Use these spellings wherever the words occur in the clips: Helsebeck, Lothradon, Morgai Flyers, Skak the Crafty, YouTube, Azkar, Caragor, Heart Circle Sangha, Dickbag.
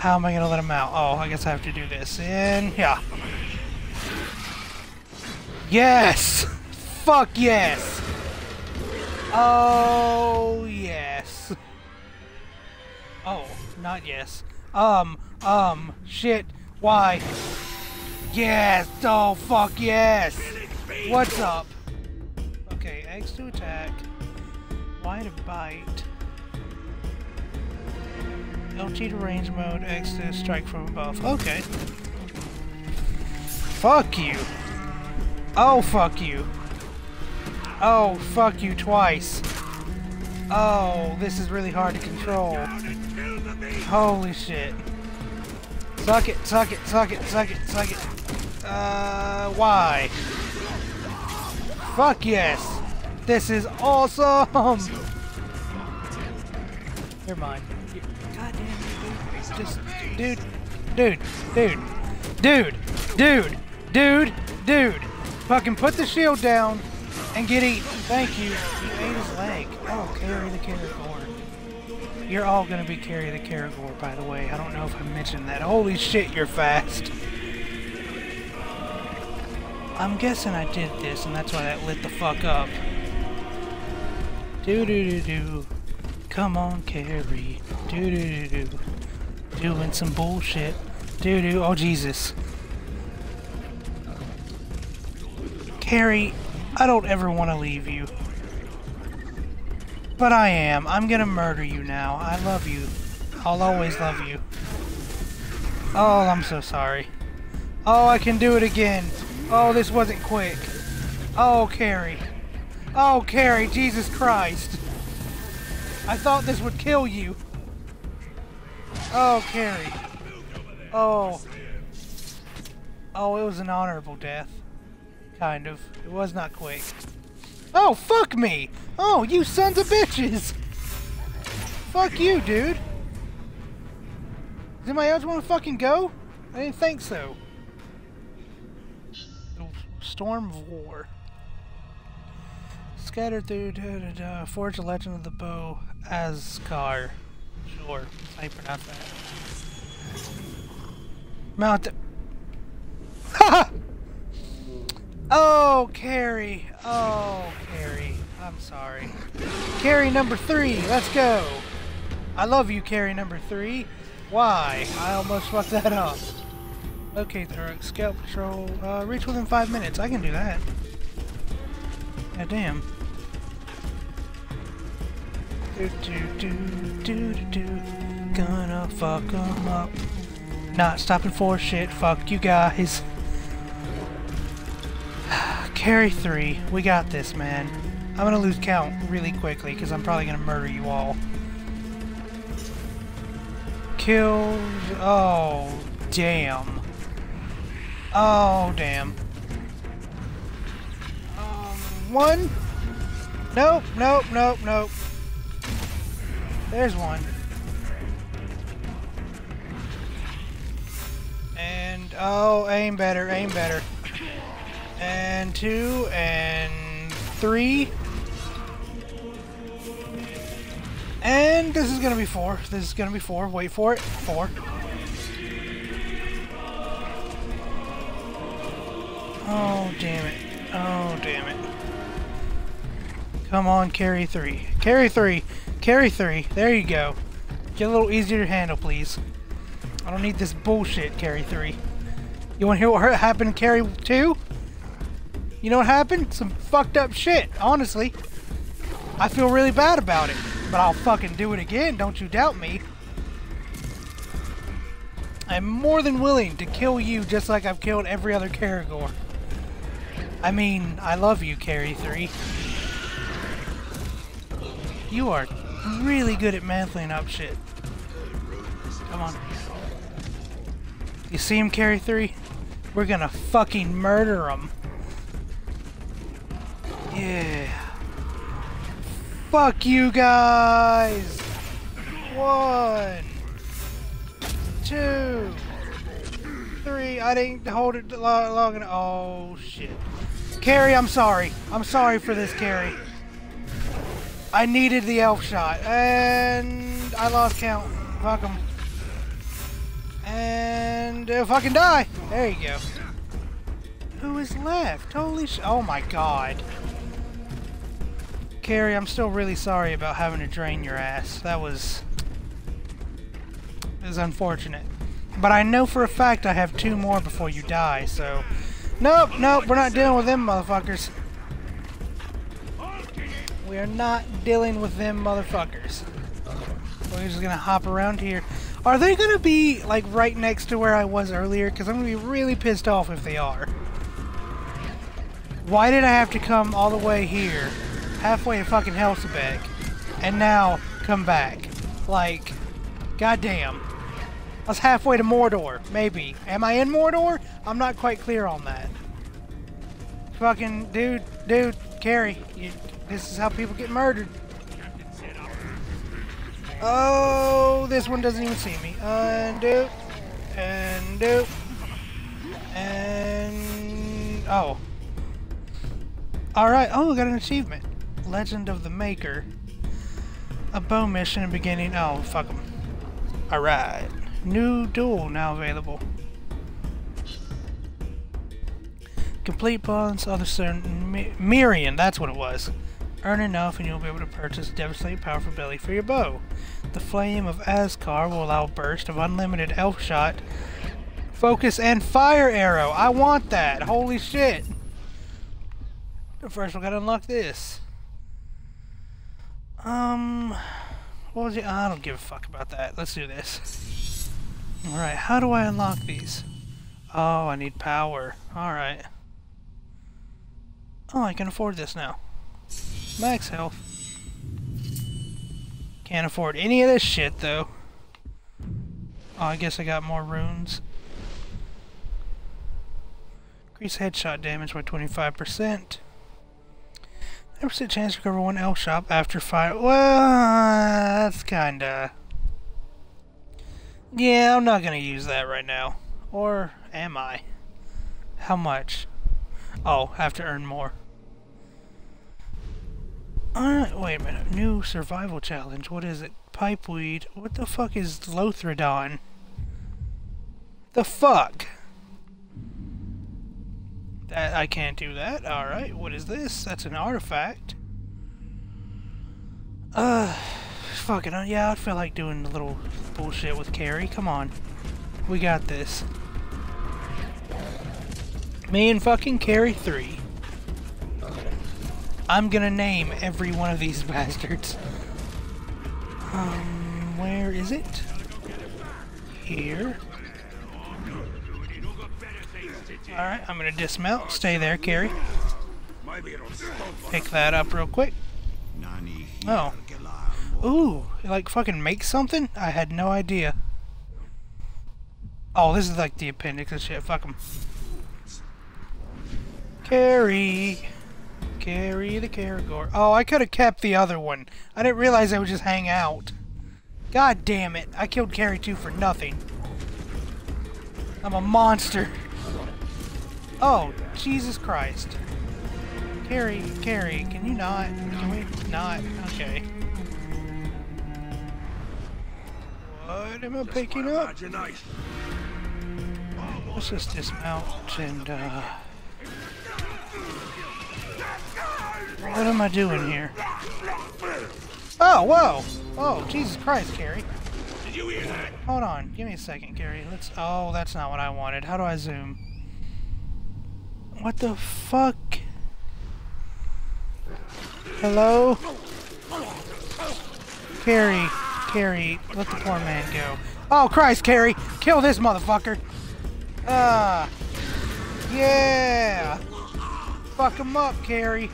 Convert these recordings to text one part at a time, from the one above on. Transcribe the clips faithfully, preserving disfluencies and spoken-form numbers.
How am I going to let him out? Oh, I guess I have to do this. And yeah. Yes! Fuck yes! Oh, yes. Oh, not yes. Um, um, shit. Why? Yes! Oh, fuck yes! What's up? Okay, eggs to attack. Why to bite? L T to range mode, X to strike from above. Okay. Fuck you! Oh, fuck you! Oh, fuck you twice! Oh, this is really hard to control. Holy shit. Suck it, suck it, suck it, suck it, suck it. Uh, why? Fuck yes! This is awesome! You're mine. Just, dude, dude, dude, dude, dude, dude, dude. Fucking put the shield down and get eaten. Thank you. You ate his leg. Oh, carry the Caragor. You're all gonna be carry the Caragor, by the way. I don't know if I mentioned that. Holy shit, you're fast. I'm guessing I did this, and that's why that lit the fuck up. Do do do do. Come on, carry. Do do do do. Doing some bullshit. Doo doo. Oh, Jesus. Carrie, I don't ever want to leave you. But I am. I'm gonna murder you now. I love you. I'll always love you. Oh, I'm so sorry. Oh, I can do it again. Oh, this wasn't quick. Oh, Carrie. Oh, Carrie, Jesus Christ. I thought this would kill you. Oh, Carrie. Oh. Oh, it was an honorable death. Kind of. It was not quick. Oh, fuck me! Oh, you sons of bitches! Fuck you, dude! Does anybody else want to fucking go? I didn't think so. Storm of War. Scattered through... Da, da, da, forge a legend of the bow. Azkar. Sure, I pronounce that. Mount. Ha! Oh, Carrie. Oh, Carrie. I'm sorry. Carrie number three. Let's go. I love you, Carrie number three. Why? I almost fucked that up. Okay, the scout patrol. Uh, reach within five minutes. I can do that. God damn. Do, do, do, do, do, gonna fuck them up. Not stopping for shit. Fuck you guys. Carry three. We got this, man. I'm gonna lose count really quickly because I'm probably gonna murder you all. Kill. Oh, damn. Oh, damn. Um, one. Nope, nope, nope, nope. There's one. And, oh, aim better, aim better. And two, and three. And this is gonna be four. This is gonna be four. Wait for it. Four. Oh, damn it. Oh, damn it. Come on, carry three. Carry three. Carry three. There you go. Get a little easier to handle, please. I don't need this bullshit, carry three. You want to hear what happened in carry two? You know what happened? Some fucked up shit, honestly. I feel really bad about it, but I'll fucking do it again, don't you doubt me. I'm more than willing to kill you just like I've killed every other Caragor. I mean, I love you, carry three. You are really good at mantling up shit. Come on. You see him, carry three? We're gonna fucking murder him. Yeah. Fuck you guys! One. Two. Three. I didn't hold it long enough. Oh, shit. Carrie, I'm sorry. I'm sorry for this, Carrie. I needed the elf shot, and I lost count. Fuck 'em. And uh, fucking die! There you go. Who is left? Holy sh- oh my god. Carrie, I'm still really sorry about having to drain your ass. That was... It was unfortunate. But I know for a fact I have two more before you die, so... Nope, nope, we're not dealing with them motherfuckers. We are not dealing with them motherfuckers. We're just gonna hop around here. Are they gonna be, like, right next to where I was earlier? Because I'm gonna be really pissed off if they are. Why did I have to come all the way here, halfway to fucking Helsebeck, and now come back? Like, goddamn. I was halfway to Mordor, maybe. Am I in Mordor? I'm not quite clear on that. Fucking dude, dude, Carrie, you, this is how people get murdered. Oh, this one doesn't even see me. Undo. Undo. And... oh. Alright. Oh, we got an achievement. Legend of the Maker. A bow mission in beginning. Oh, fuck them. Alright. New duel now available. Complete bonds, other certain... My Mirian, that's what it was. Earn enough and you'll be able to purchase a devastating powerful ability for your bow. The Flame of Azkar will allow a burst of unlimited elf shot, focus, and fire arrow. I want that. Holy shit. First we gotta unlock this. Um, what was it? I don't give a fuck about that. Let's do this. Alright, how do I unlock these? Oh, I need power. Alright. Oh, I can afford this now. Max health. Can't afford any of this shit, though. Oh, I guess I got more runes. Increase headshot damage by twenty-five percent. nine percent chance to recover one elf shop after fire. Well, that's kinda... yeah, I'm not gonna use that right now. Or am I? How much? Oh, I have to earn more. Alright, wait a minute. New survival challenge. What is it? Pipeweed. What the fuck is Lothradon? The fuck? That I can't do that. Alright, what is this? That's an artifact. Uh, fucking, yeah, I feel like doing the little bullshit with Carrie. Come on. We got this. Me and fucking Carrie three. I'm gonna name every one of these bastards. Um, where is it? Here. Alright, I'm gonna dismount. Stay there, Carrie. Pick that up real quick. Oh. Ooh, it like fucking makes something? I had no idea. Oh, this is like the appendix and shit. Fuck 'em. Carrie. Carry the Caragor. Oh, I could have kept the other one. I didn't realize I would just hang out. God damn it. I killed Carrie two for nothing. I'm a monster. Oh, Jesus Christ. Carrie, Carrie, can you not? Can we not? Okay. What am I picking up? Let's just dismount and, uh... what am I doing here? Oh, whoa! Oh, Jesus Christ, Carrie. Did you hear that? Hold on, give me a second, Carrie. Let's... oh, that's not what I wanted. How do I zoom? What the fuck? Hello? Carrie, Carrie, let the poor man go. Oh, Christ, Carrie! Kill this motherfucker! Ah! Uh, yeah! Fuck him up, Carrie!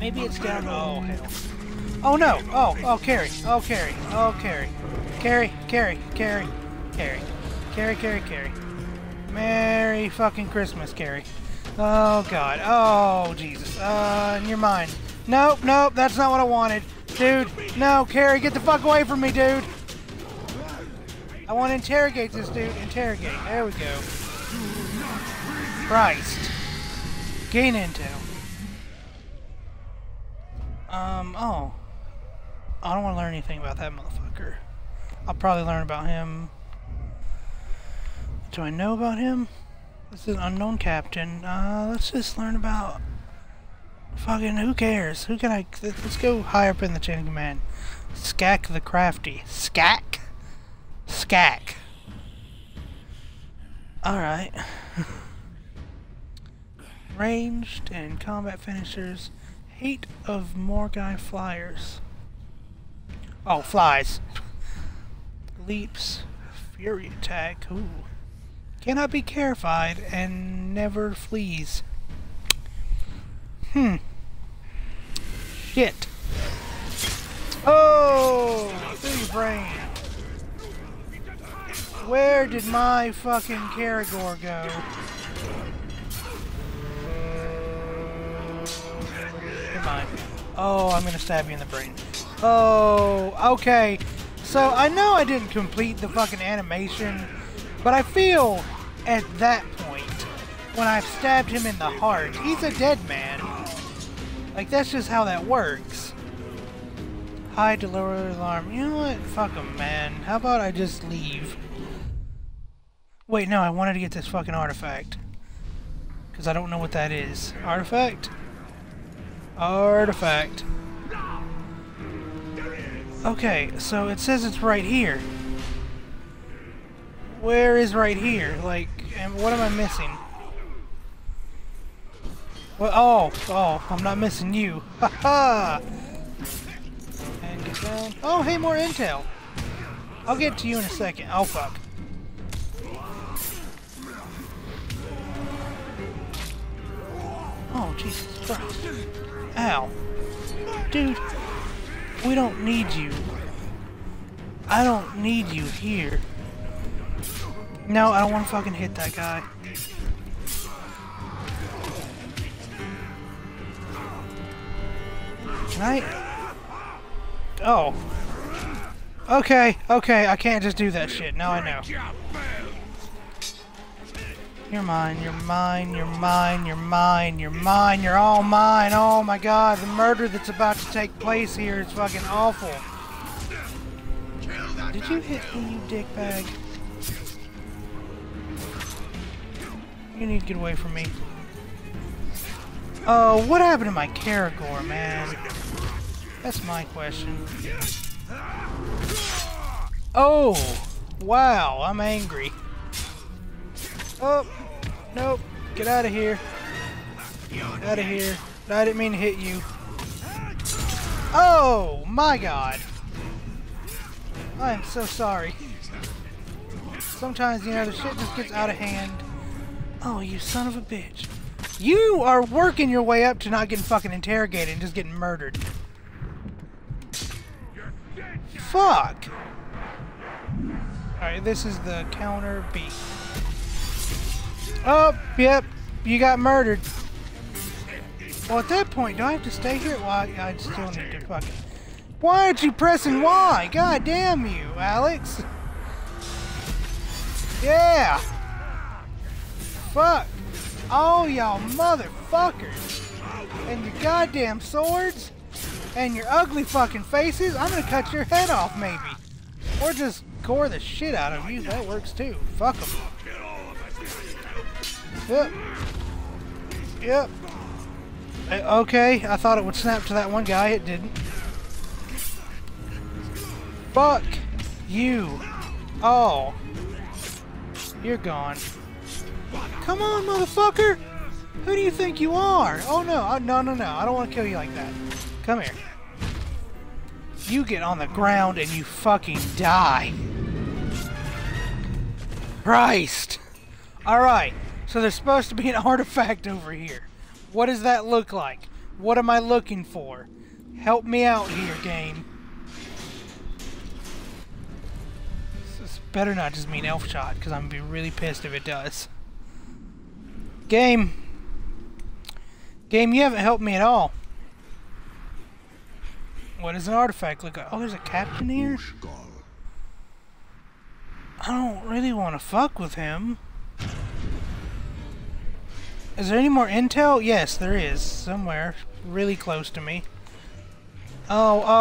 Maybe it's down. Oh, hell. Oh, no. Oh, oh, Carrie. Oh, Carrie. Oh, Carrie. Carrie, Carrie, Carrie, Carrie. Carrie, Carrie, Carrie. Merry fucking Christmas, Carrie. Oh, God. Oh, Jesus. Uh, and you're mine. Nope, nope, that's not what I wanted. Dude, no, Carrie, get the fuck away from me, dude. I want to interrogate this dude. Interrogate. There we go. Christ. Gain intel. Um, oh. I don't want to learn anything about that motherfucker. I'll probably learn about him. Do I know about him? This is an unknown captain. Uh, let's just learn about... Fucking who cares? Who can I... Let's go higher up in the chain of command. Skak the Crafty. Skak? Skak. Alright. Ranged and combat finishers. Hate of Morgai Flyers. Oh, flies. Leaps. Fury attack. Ooh. Cannot be terrified and never flees. Hmm. Shit. Oh! Through your brain. Where did my fucking Caragor go? Never mind. Oh, I'm gonna stab you in the brain. Oh, okay. So, I know I didn't complete the fucking animation, but I feel at that point, when I've stabbed him in the heart, he's a dead man. Like, that's just how that works. High delivery alarm. You know what? Fuck him, man. How about I just leave? Wait, no, I wanted to get this fucking artifact. Because I don't know what that is. Artifact? Artifact. Okay, so it says it's right here. Where is right here? Like, and what am I missing? Well, oh, oh, I'm not missing you. Ha ha! And get down. Oh, hey, more intel. I'll get to you in a second. Oh, fuck. Oh, Jesus Christ. Ow. Dude, we don't need you. I don't need you here. No, I don't want to fucking hit that guy. Can I? Oh. Okay, okay, I can't just do that shit. Now I know. You're mine, you're mine, you're mine, you're mine, you're mine, you're all mine. Oh my god, the murder that's about to take place here is fucking awful. Did you hit me, you dickbag? You need to get away from me. Oh, uh, what happened to my Caragor, man? That's my question. Oh! Wow, I'm angry. Oh! Nope. Get out of here. Get out of here. No, I didn't mean to hit you. Oh! My god! I am so sorry. Sometimes, you know, the shit just gets out of hand. Oh, you son of a bitch. You are working your way up to not getting fucking interrogated and just getting murdered. Fuck! Alright, this is the counter B. Oh, yep. You got murdered. Well, at that point, do I have to stay here? Well, I, I still need to fucking... Why aren't you pressing Y? God damn you, Alex. Yeah! Fuck! Oh, y'all motherfuckers! And your goddamn swords! And your ugly fucking faces! I'm gonna cut your head off, maybe! Or just gore the shit out of you. That works too. Fuck them. Yep. Yep. Okay, I thought it would snap to that one guy. It didn't. Fuck you. Oh. You're gone. Come on, motherfucker! Who do you think you are? Oh no, I, no, no, no, I don't want to kill you like that. Come here. You get on the ground and you fucking die. Christ! Alright, so there's supposed to be an artifact over here. What does that look like? What am I looking for? Help me out here, game. This better not just mean elf shot, because I'm going to be really pissed if it does. Game. Game, you haven't helped me at all. What does an artifact look like? Oh, there's a captain here? I don't really want to fuck with him. Is there any more intel? Yes, there is. Somewhere. Really close to me. Oh, oh.